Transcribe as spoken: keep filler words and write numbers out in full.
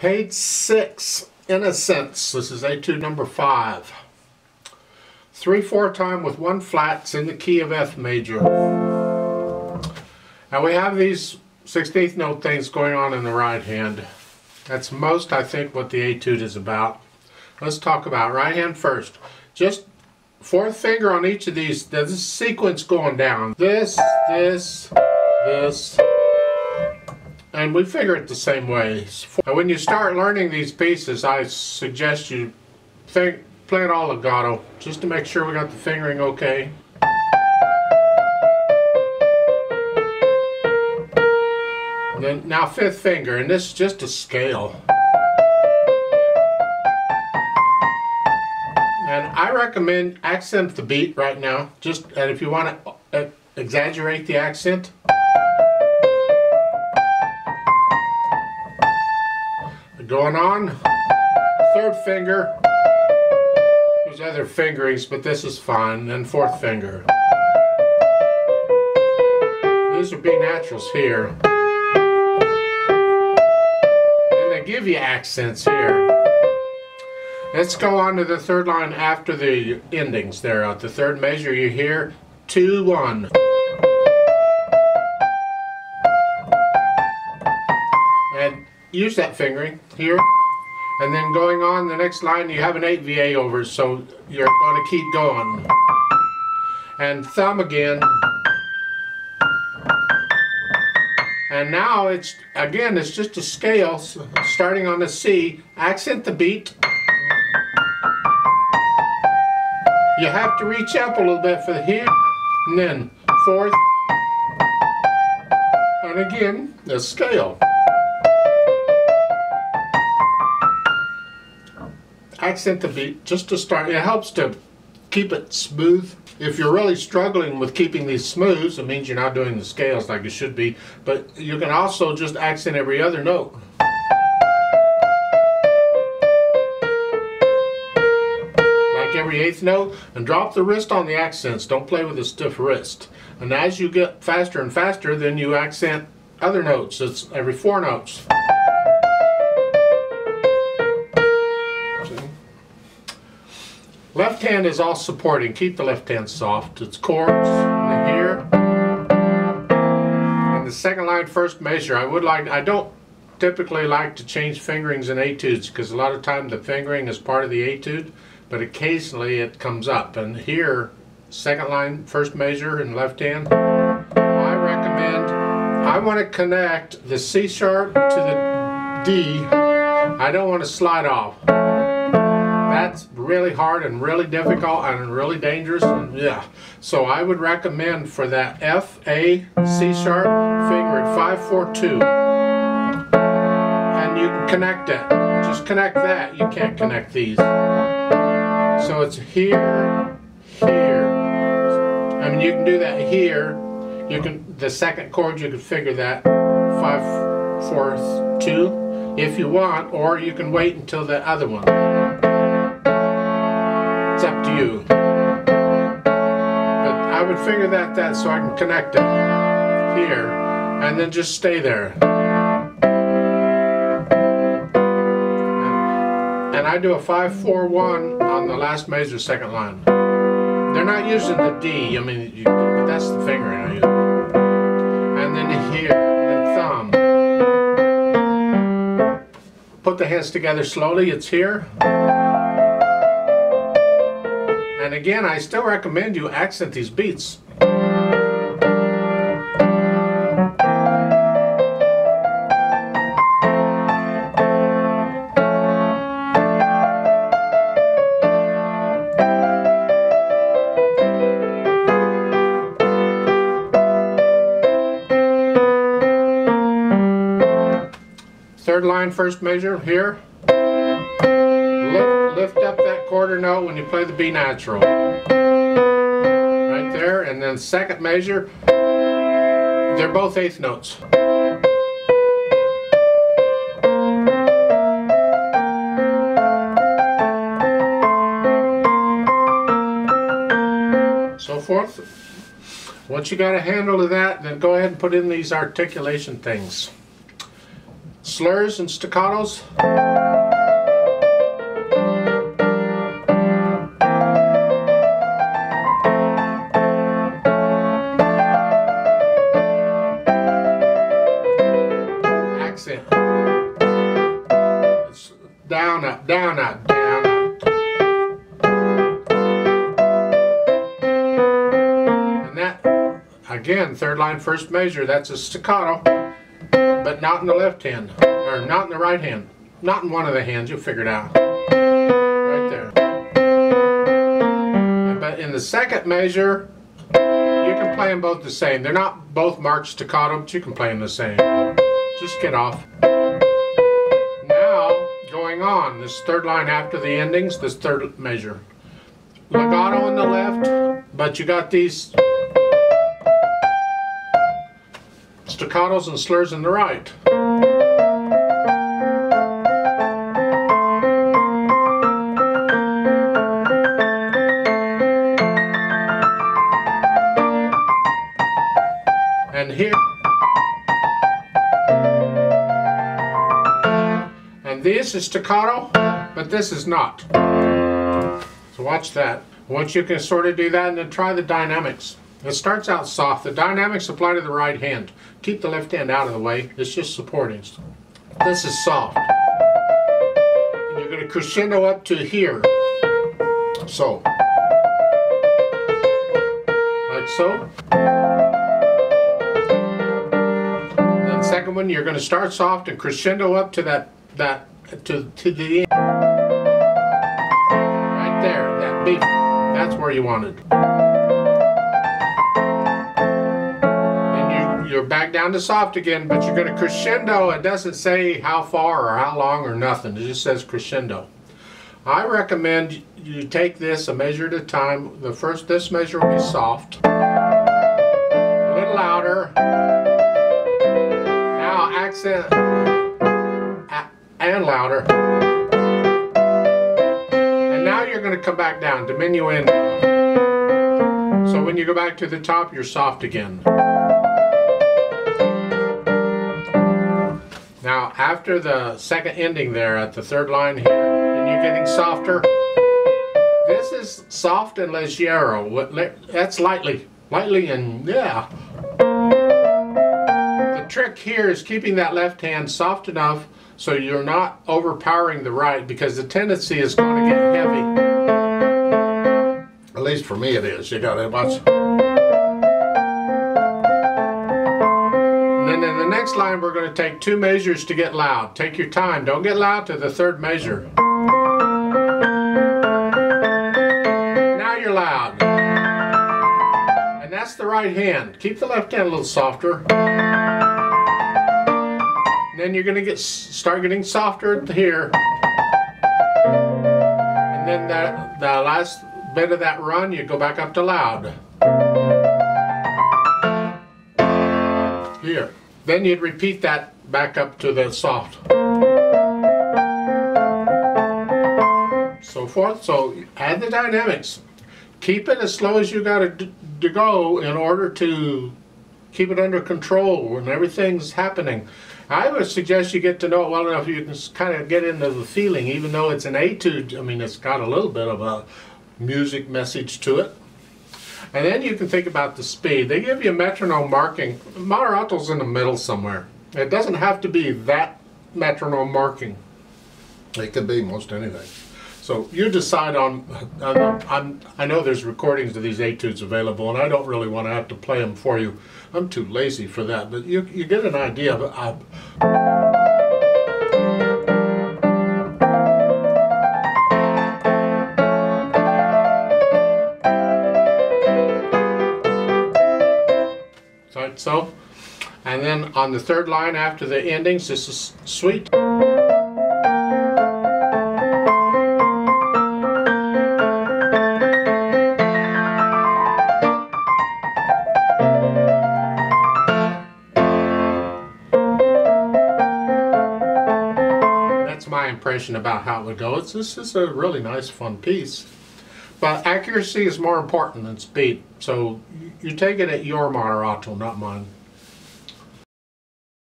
Page six, Innocence. This is A two number five. three four time with one flat's in the key of F major. Now we have these sixteenth note things going on in the right hand. That's most, I think, what the etude is about. Let's talk about right hand first. Just fourth finger on each of these. There's a sequence going down. This, this, this. And we figure it the same way. And when you start learning these pieces, I suggest you think, play it all legato, just to make sure we got the fingering okay. And then, now fifth finger, and this is just a scale. And I recommend accent the beat right now, just, and if you want to exaggerate the accent, going on, third finger, there's other fingerings but this is fine, and fourth finger. These are B naturals here, and they give you accents here. Let's go on to the third line after the endings there. At the third measure you hear two one. And use that fingering here, and then going on the next line you have an eight V A over, so you're going to keep going. And thumb again. And now it's, again, it's just a scale starting on the C. Accent the beat. You have to reach up a little bit for the here, and then fourth, and again the scale. Accent the beat just to start. It helps to keep it smooth. If you're really struggling with keeping these smooths, it means you're not doing the scales like you should be, but you can also just accent every other note. Like every eighth note, and drop the wrist on the accents. Don't play with a stiff wrist. And as you get faster and faster, then you accent other notes. It's every four notes. Left hand is all supporting. Keep the left hand soft. It's chords and here. And the second line, first measure. I would like. I don't typically like to change fingerings in etudes because a lot of time the fingering is part of the etude, but occasionally it comes up. And here, second line, first measure, and left hand. I recommend. I want to connect the C sharp to the D. I don't want to slide off. That's really hard and really difficult and really dangerous, and yeah. So I would recommend for that F, A, C sharp, finger at five four two. And you can connect it. Just connect that. You can't connect these. So it's here, here. I mean, you can do that here. You can, the second chord, you can figure that five four two if you want, or you can wait until the other one. Up to you, but I would figure that that so I can connect it here and then just stay there. And I do a five four one on the last major second line. They're not using the D, I mean, you, but that's the fingering I use. And then here, and then thumb. Put the hands together slowly. It's here. And again, I still recommend you accent these beats. Third line, first measure here. Lift up that quarter note when you play the B natural. Right there, and then second measure, they're both eighth notes. So forth. Once you got a handle of that, then go ahead and put in these articulation things. slurs and staccatos. Accent. It's down, up, down, up, down, up. Again, third line, first measure, that's a staccato, but not in the left hand, or not in the right hand. Not in one of the hands, you'll figure it out. Right there. But in the second measure, you can play them both the same. They're not both marked staccato, but you can play them the same. Just get off. Now, going on, this third line after the endings, this third measure. Legato in the left, but you got these staccatos and slurs in the right. And here. And this is staccato, but this is not. So watch that. Once you can sort of do that, and then try the dynamics. It starts out soft. The dynamics apply to the right hand. Keep the left hand out of the way. It's just supporting. This is soft. And you're going to crescendo up to here. So. Like so. And then second one, you're going to start soft and crescendo up to that, that to, to the end. Right there, that beat. That's where you want it. You're back down to soft again, but you're going to crescendo. It doesn't say how far or how long or nothing. It just says crescendo. I recommend you take this a measure at a time. The first, this measure will be soft. A little louder. Now accent and louder. And now you're going to come back down, diminuendo. So when you go back to the top, you're soft again. Now, after the second ending there at the third line here, and you're getting softer. This is soft and leggero. That's lightly. Lightly and yeah. The trick here is keeping that left hand soft enough so you're not overpowering the right, because the tendency is going to get heavy. At least for me it is. You got to watch. Next line, we're going to take two measures to get loud. Take your time. Don't get loud to the third measure. Now you're loud. And that's the right hand. Keep the left hand a little softer. And then you're going to get start getting softer here. And then that, the last bit of that run, you go back up to loud. Here. Then you'd repeat that back up to the soft. So forth. So add the dynamics. Keep it as slow as you got to go in order to keep it under control when everything's happening. I would suggest you get to know it well enough you can kind of get into the feeling, even though it's an etude. I mean, it's got a little bit of a music message to it. And then you can think about the speed. They give you a metronome marking. Moderato's in the middle somewhere. It doesn't have to be that metronome marking. It could be most anything. So you decide on, on, on, I know there's recordings of these etudes available, and I don't really want to have to play them for you. I'm too lazy for that, but you, you get an idea of it. So, and then on the third line after the endings, this is sweet. That's my impression about how it would go. It's, this is a really nice, fun piece. But accuracy is more important than speed, so you take it at your moderato, not mine.